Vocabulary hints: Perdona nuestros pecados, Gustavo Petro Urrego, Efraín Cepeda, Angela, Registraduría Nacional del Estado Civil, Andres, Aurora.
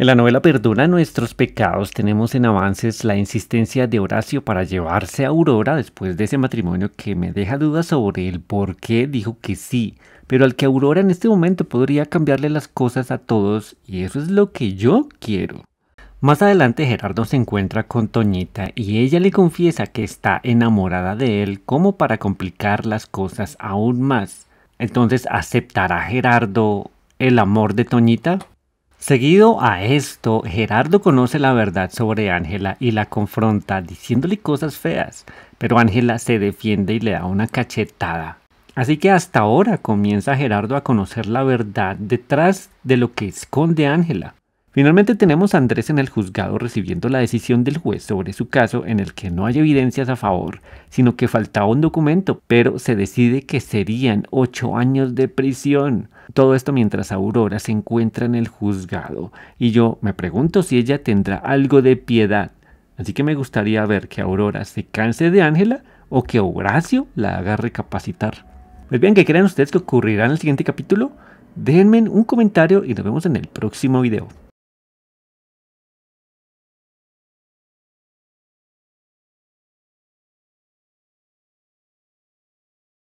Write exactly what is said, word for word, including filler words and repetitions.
En la novela Perdona nuestros pecados tenemos en avances la insistencia de Horacio para llevarse a Aurora después de ese matrimonio que me deja dudas sobre el por qué dijo que sí, pero al que Aurora en este momento podría cambiarle las cosas a todos y eso es lo que yo quiero. Más adelante Gerardo se encuentra con Toñita y ella le confiesa que está enamorada de él como para complicar las cosas aún más. Entonces, ¿aceptará Gerardo el amor de Toñita? Seguido a esto, Gerardo conoce la verdad sobre Ángela y la confronta diciéndole cosas feas, pero Ángela se defiende y le da una cachetada. Así que hasta ahora comienza Gerardo a conocer la verdad detrás de lo que esconde Ángela. Finalmente tenemos a Andrés en el juzgado recibiendo la decisión del juez sobre su caso en el que no hay evidencias a favor, sino que faltaba un documento, pero se decide que serían ocho años de prisión. Todo esto mientras Aurora se encuentra en el juzgado y yo me pregunto si ella tendrá algo de piedad. Así que me gustaría ver que Aurora se canse de Ángela o que Horacio la haga recapacitar. Pues bien, ¿qué creen ustedes que ocurrirá en el siguiente capítulo? Déjenme un comentario y nos vemos en el próximo video.